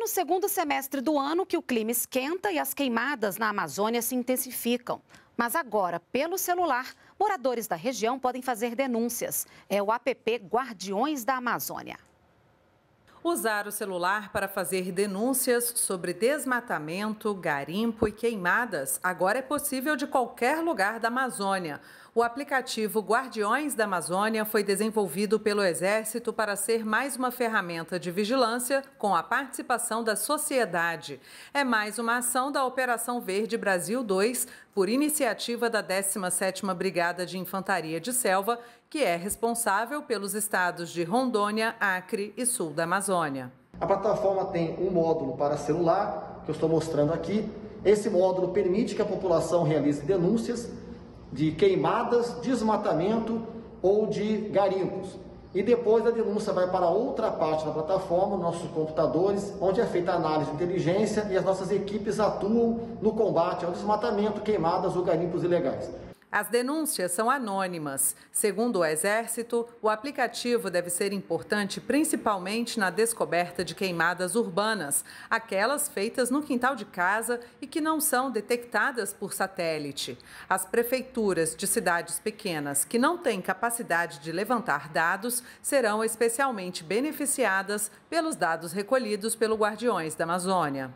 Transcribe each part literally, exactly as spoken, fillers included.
no segundo semestre do ano que o clima esquenta e as queimadas na Amazônia se intensificam. Mas agora, pelo celular, moradores da região podem fazer denúncias. É o app Guardiões da Amazônia. Usar o celular para fazer denúncias sobre desmatamento, garimpo e queimadas agora é possível de qualquer lugar da Amazônia. O aplicativo Guardiões da Amazônia foi desenvolvido pelo Exército para ser mais uma ferramenta de vigilância com a participação da sociedade. É mais uma ação da Operação Verde Brasil dois, por iniciativa da décima sétima Brigada de Infantaria de Selva, que é responsável pelos estados de Rondônia, Acre e Sul da Amazônia. A plataforma tem um módulo para celular, que eu estou mostrando aqui. Esse módulo permite que a população realize denúncias de queimadas, desmatamento ou de garimpos. E depois a denúncia vai para outra parte da plataforma, nossos computadores, onde é feita a análise de inteligência e as nossas equipes atuam no combate ao desmatamento, queimadas ou garimpos ilegais. As denúncias são anônimas. Segundo o Exército, o aplicativo deve ser importante principalmente na descoberta de queimadas urbanas, aquelas feitas no quintal de casa e que não são detectadas por satélite. As prefeituras de cidades pequenas que não têm capacidade de levantar dados serão especialmente beneficiadas pelos dados recolhidos pelo Guardiões da Amazônia.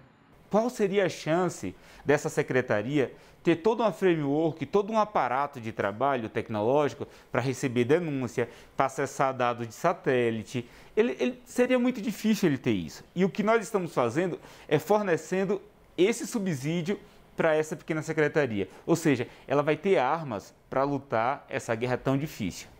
Qual seria a chance dessa secretaria ter todo um framework, todo um aparato de trabalho tecnológico para receber denúncia, para acessar dados de satélite? Ele, ele, seria muito difícil ele ter isso. E o que nós estamos fazendo é fornecendo esse subsídio para essa pequena secretaria. Ou seja, ela vai ter armas para lutar essa guerra tão difícil.